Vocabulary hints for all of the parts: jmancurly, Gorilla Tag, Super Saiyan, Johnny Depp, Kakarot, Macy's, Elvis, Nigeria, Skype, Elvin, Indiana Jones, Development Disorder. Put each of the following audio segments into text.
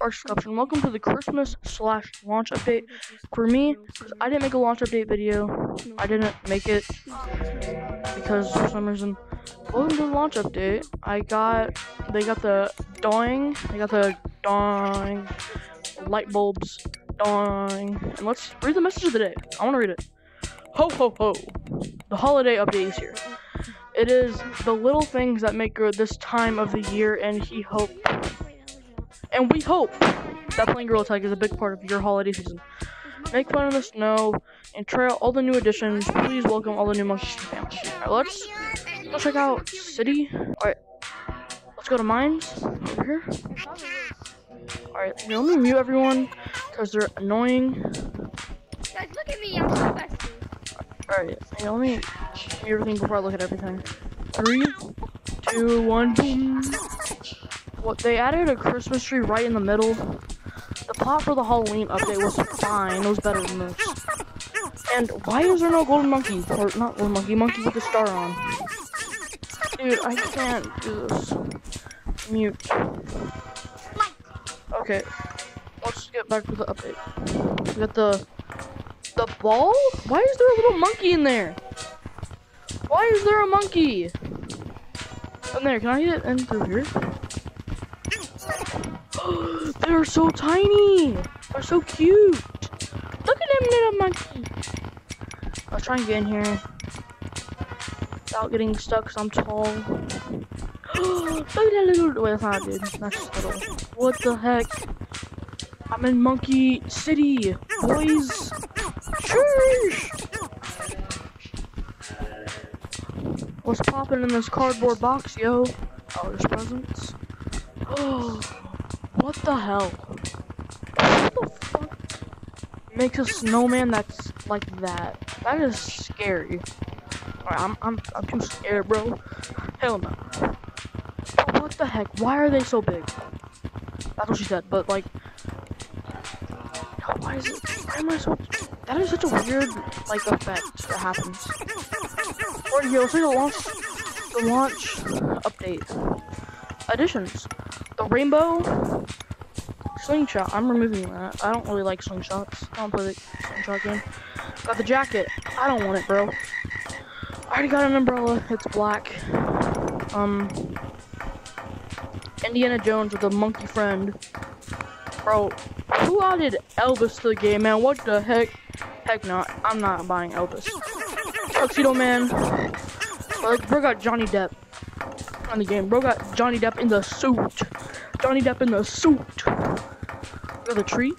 Arch Sculpture, welcome to the Christmas/launch update for me, because I didn't make a launch update video. I didn't make it because for some reason. Welcome to the launch update. They got the light bulbs, and let's read the message of the day. I want to read it. Ho ho ho! The holiday update is here. It is the little things that make good this time of the year, and we hope that playing Gorilla Tag is a big part of your holiday season. Make fun of the snow and try out all the new additions. Please welcome all the new monsters to the family. Alright, let's check out City. Alright, let's go to Mines over here. Alright, let me mute everyone because they're annoying. Guys, look at me, I'm so fast. Alright, let me mute everything before I look at everything. 3, 2, 1, boom. They added a Christmas tree right in the middle. The plot for the Halloween update was fine. It was better than this. And why is there no golden monkey? Or not golden monkey, monkey with a star on. Dude, I can't do this. Mute. Okay, let's get back to the update. We got the ball? Why is there a little monkey in there? Why is there a monkey? In there, can I get in through here? They're so tiny. They're so cute. Look at them little monkey. I'll try and get in here without getting stuck because I'm tall. Look at that little. Wait, that's not dude. That's just little. What the heck? I'm in Monkey City, boys. Sheesh. What's popping in this cardboard box, yo? Oh, there's presents. Oh. What the hell? What the fuck makes a snowman that's like that? That is scary. Alright, I'm too scared, bro. Hell no. But what the heck? Why are they so big? That's what she said, but like, why is it? Why am I so? That is such a weird like effect that happens. Or here, let's see the launch update. Additions. The rainbow slingshot. I'm removing that. I don't really like slingshots. I don't play the slingshot game. Got the jacket. I don't want it, bro. I already got an umbrella. It's black. Indiana Jones with a monkey friend. Bro, who added Elvis to the game, man? What the heck? Heck not. I'm not buying Elvis. Tuxedo Man. Bro got Johnny Depp on the game. Bro got Johnny Depp in the suit. Johnny Depp in the suit. The tree,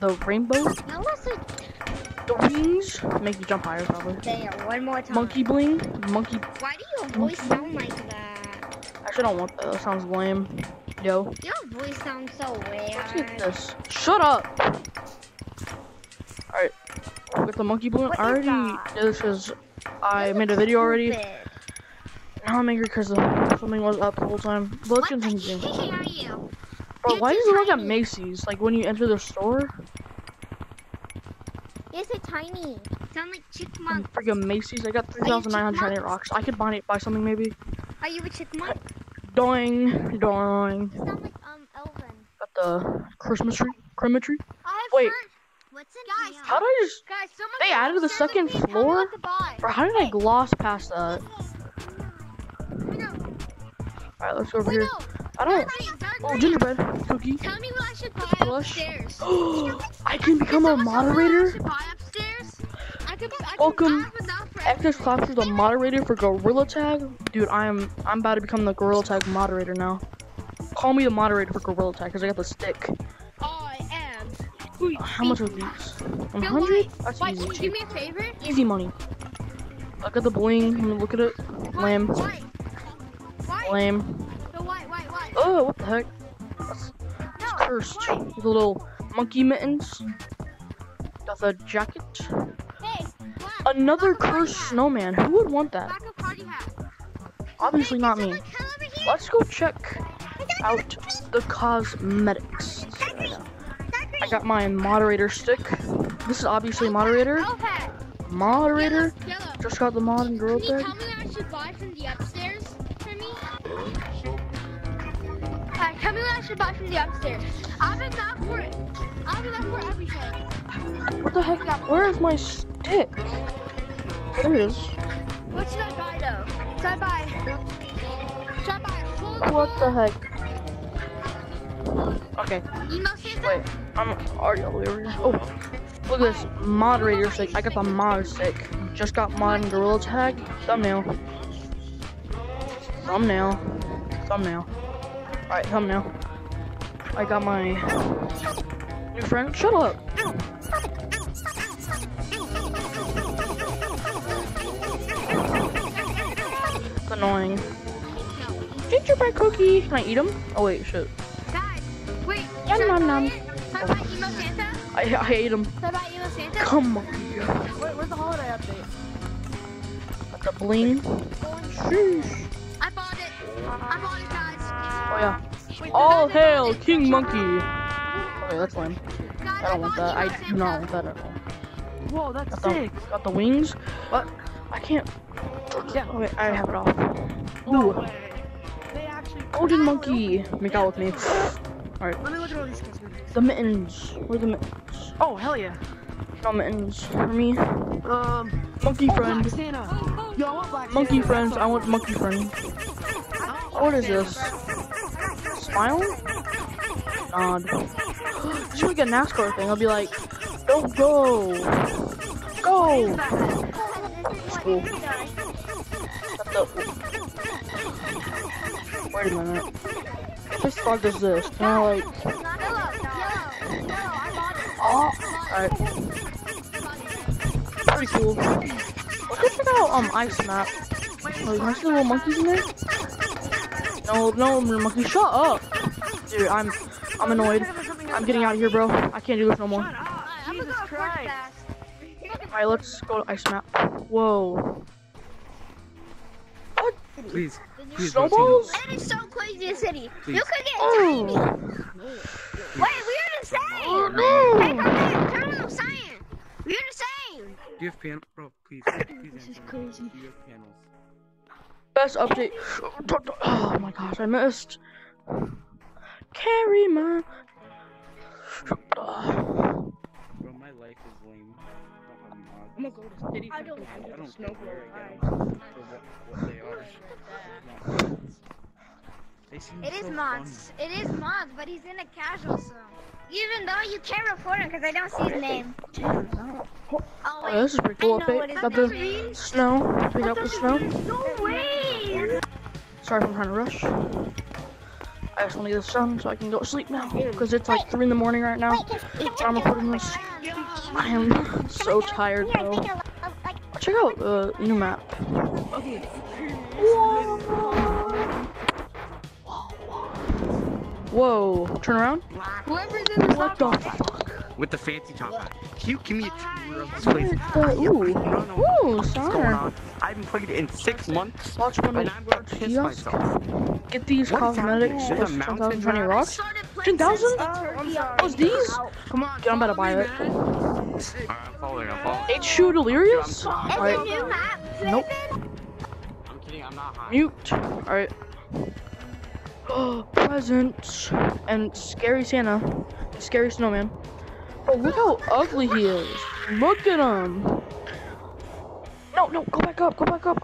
the rainbow, the wings make you jump higher probably. There, one more time. Monkey bling, monkey. Why do your voice sound like that? Actually, I don't want that. That sounds lame. Yo. Your voice sounds so weird. Let's get this. Shut up. All right. With the monkey balloon, I already did this because I made a video already. Now I'm angry because something was up the whole time. But let's continue. Bro, why does it look at Macy's? Like when you enter the store? It's a tiny. Sound like chickmunk. Freaking Macy's. I got 3,900 rocks. I could buy something maybe. Are you a chickmunk? Doing, doing. You sound like Elvin. Got the Christmas tree, crematory. Wait. What's in guys, how did I just? Guys, they added the second floor. Bro, how did I gloss past that? Alright, let's go over here. I don't. Oh, gingerbread cookie. Tell me what I should buy upstairs. I can become a moderator. Welcome, X's Claps is the moderator for Gorilla Tag. Dude, I'm about to become the Gorilla Tag moderator now. Call me the moderator for Gorilla Tag because I got the stick. How much are these? 100? That's easy. Can you do me a favor? Easy money. I got the bling. I'm gonna look at it. Lamb. Lame. So why? Oh, what the heck? It's cursed. The little monkey mittens. Got the jacket. Hey, another cursed snowman. Who would want that? Obviously not me. Let's go check out the cosmetics. I got my moderator stick. This is obviously moderator. Moderator. Just got the mod and girl there. Tell me what I should should buy from the upstairs. I'm in that for it. I'm in that for everything. What the heck? Where is my stick? There it is. What should I buy though? Should I buy a full bowl? What the heck? Okay. Email season? Wait, I'm already over here. Oh, look at this moderator stick. I got the mod stick. Just got mod and Gorilla Tag. Thumbnail. Alright, thumbnail. I got my new friend. Shut up! It's annoying. Gingerbread cookie! Can I eat them? Oh wait, shit. Guys, wait. I ate them. Come on. Wait, where's the holiday update? The bling. Sheesh. I bought it, guys. Oh, yeah. All hail King Monkey. Okay, that's lame. I don't want that. I do not want that at all. Whoa, that's sick. Got the wings. What? I can't. Yeah, okay, I have it off. Ooh. Golden Monkey. Make out with me. Alright. Let me look at all these kids. The mittens. Where are the mittens? Oh, hell yeah. No mittens for me. Monkey friend. Monkey friends. I want monkey friend. What is this? Smile? Nod. This is like a NASCAR thing. I'll be like, don't go. Go! That's cool. Wait a minute. What the fuck is this? Can I like... Oh, alright. Pretty cool. What's about ice map? Wait, can I see the little monkeys in there? No, monkey, shut up! Dude, I'm annoyed. I'm getting out of here, bro. I can't do this no more. Alright, let's go to ice map. Whoa. What? Please snowballs? That is so crazy, the city. Please. You could get tiny. Wait, we're the same! Oh, no! Hey, Colonel Saiyan! We're the same! Do you have panels? Bro, please. This is crazy. Do you have panels? Best update. Oh my gosh, I missed. Carry my. Bro, my life is lame. I'm gonna go to city. I don't snowboard. What they are. It is Mons, but he's in a casual zone. Even though you can't report him because I don't see his name. Oh, wait. This is pretty cool update. Got the snow. Pick up the snow. No way! Sorry if I'm trying to rush. I just want to get the sun so I can go to sleep now. Because it's like 3 in the morning right now. I'm recording this. I am so tired though. Check out the new map. Whoa, turn around. Whoever's in the what top the top fuck? With the fancy top hat. Can you give me a tour of this place? Ooh, sorry. I haven't played it in 6 months. Watch one and I'm going to piss myself. Get these cosmetics. 10,020 rocks? 10,000? What's these? Come on, dude, I'm about to buy it. Alright, I'm following. It's Shoe Delirious? Alright. Nope. I'm kidding, I'm not high. Mute. Alright. Presents and scary Santa, scary snowman. Oh, look how ugly he is! Look at him! No, go back up! No, go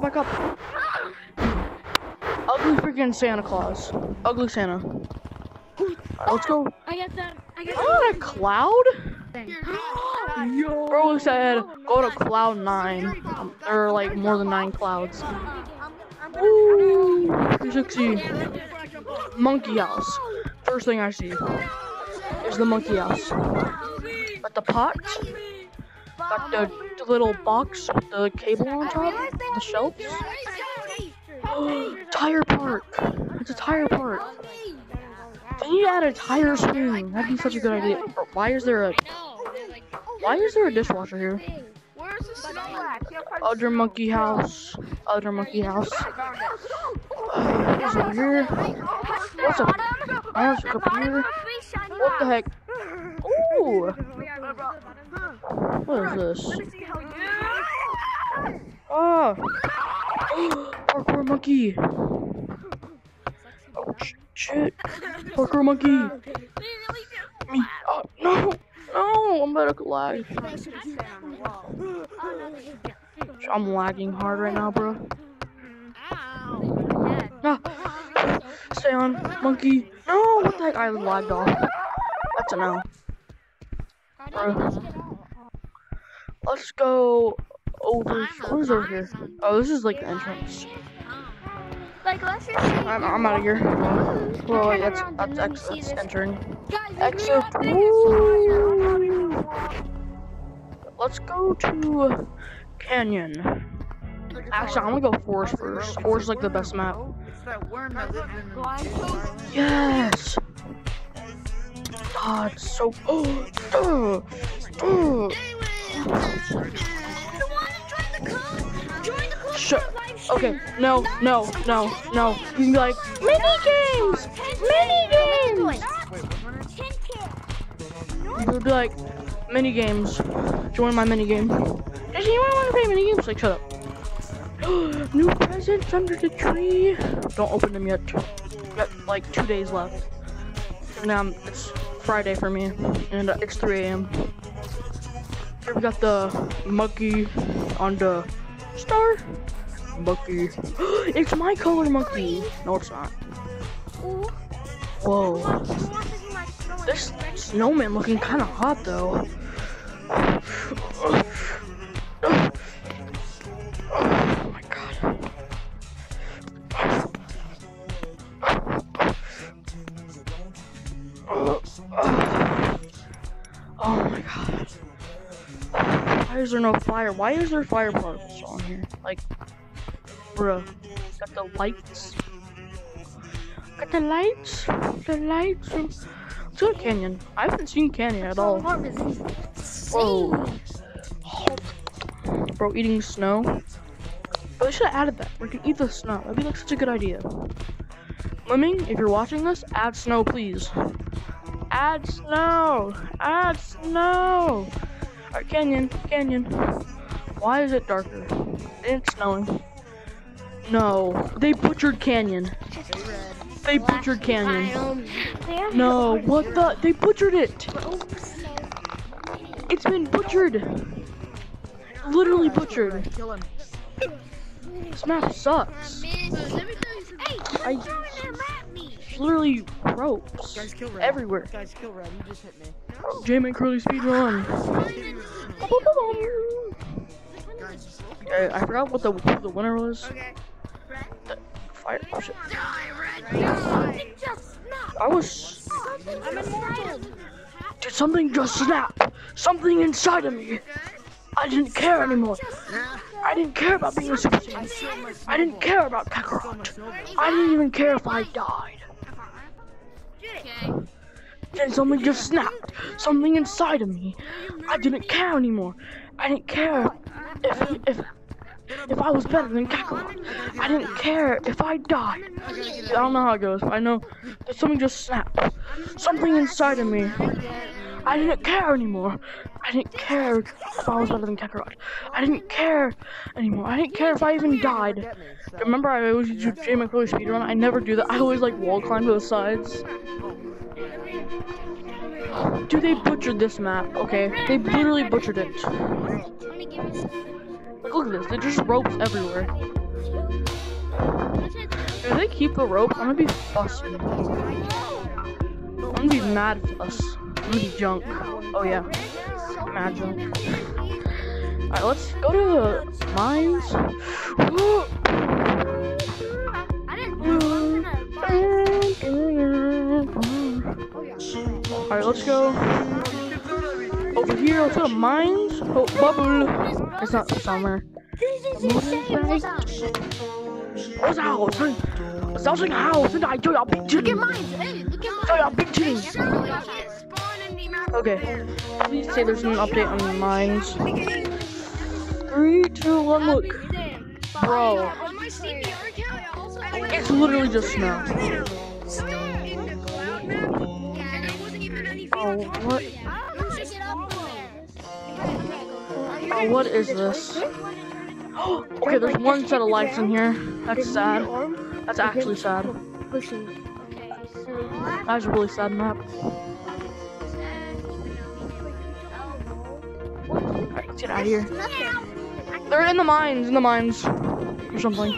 back up! Ugly freaking Santa Claus, ugly Santa. Right, let's go. I got that. Oh, a cloud? Yo. Bro said go to cloud 9. There are like more than 9 clouds. Ooh, 360. Monkey house. First thing I see is the monkey house. Got the pot. Got the little box with the cable on top. The shelves. Tire park. It's a tire park. Can you add a tire swing? That'd be such a good idea. Why is there a dishwasher here? Other monkey house. What's up here? What's up? What the heck? Ooh! What is this? Oh! Parkour monkey! Oh shit! Parkour monkey! Me! Oh, no! No! I'm about to lag. I'm lagging hard right now, bro. No! Stay on, monkey! No! What the heck? I lagged off. That's a no. Bro. Let's go over. What is over here? Oh, this is like the entrance. Like, let's just I'm out of here. Well, wait, that's exit. That's entering. Exit. Let's go to Canyon. Actually, I'm gonna go Forest first. Forest is like the best map. Yes! God, it's so. Okay, no. You can be like, mini games! You'll be like, mini games. Join my mini game. Does anyone want to play mini games? Like, shut up. New presents under the tree. Don't open them yet. Got like 2 days left. And now it's Friday for me, and it's 3 a.m. Here we got the monkey on the star. Monkey. It's my color monkey. No, it's not. Whoa. This snowman looking kind of hot though. Oh my god. Oh my god. Why is there no fire? Why is there fire particles on here? Like, bruh. Got the lights. The lights. Let's go to Canyon. I haven't seen Canyon at all. Whoa. Bro, eating snow. But we should have added that. We can eat the snow. That'd be like such a good idea. Lemming, if you're watching this, add snow, please. Add snow. Add snow. Alright, Canyon. Why is it darker? It's snowing. No, they butchered Canyon. They butchered Canyon. No, what the? They butchered it. It's been butchered. Literally butchered. This map sucks. I literally ropes everywhere. Jam and Curly speedrun. I forgot what the winner was. Fire. Oh, shit. I was. Did something just snap? Something inside of me. I didn't care anymore. I didn't care about being a Super Saiyan. I didn't care about Kakarot. I didn't even care if I died. Then something just snapped. Something inside of me. I didn't care anymore. I didn't care if I was better than Kakarot. I didn't care if I died. I don't know how it goes, but I know that something just snapped. Something inside of me. I didn't care anymore. I didn't care if I was better than Kakarot. I didn't care anymore. I didn't care if I even died. Remember, I always used to do J. McCoy speedrun. I never do that. I always like wall climb to the sides. Dude, they butchered this map. Okay, they literally butchered it. Look at this. They just ropes everywhere. If they keep the ropes, I'm gonna be fussing. I'm gonna be mad fuss. I'm gonna be junk. Oh yeah, mad junk. All right, let's go to the mines. All right, let's go. Over here, let's go to mines. Oh, bubble. It's not summer. What's out? Something house. I do y'all big chicken. Do y'all big chicken. Okay. Please say there's an update on mines. 3, 2, 1, look. Bro. It's literally just snow. Oh, what? What is this? Okay, there's one set of lights in here. That's sad. That's actually sad. That's a really sad map. Alright, let's get out of here. They're in the mines, or something.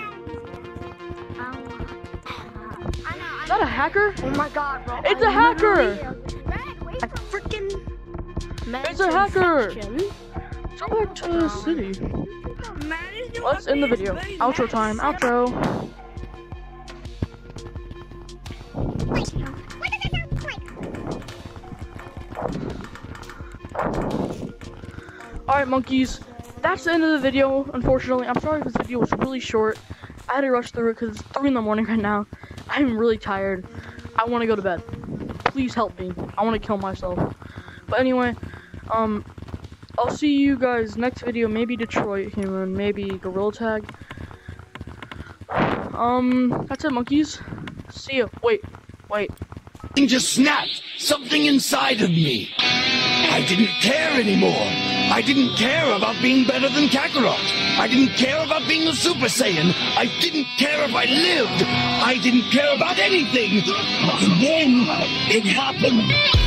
Is that a hacker? Oh my god, bro. It's a hacker! I freaking... It's a hacker! Go back to the city. Let's end the video. Outro time. Outro. Alright, monkeys. That's the end of the video, unfortunately. I'm sorry if this video was really short. I had to rush through it because it's 3 in the morning right now. I'm really tired. I want to go to bed. Please help me. I want to kill myself. But anyway, I'll see you guys next video. Maybe Detroit Human, maybe Gorilla Tag. That's it, monkeys. See ya. Wait. Something just snapped. Something inside of me. I didn't care anymore. I didn't care about being better than Kakarot. I didn't care about being a Super Saiyan. I didn't care if I lived. I didn't care about anything. But then it happened.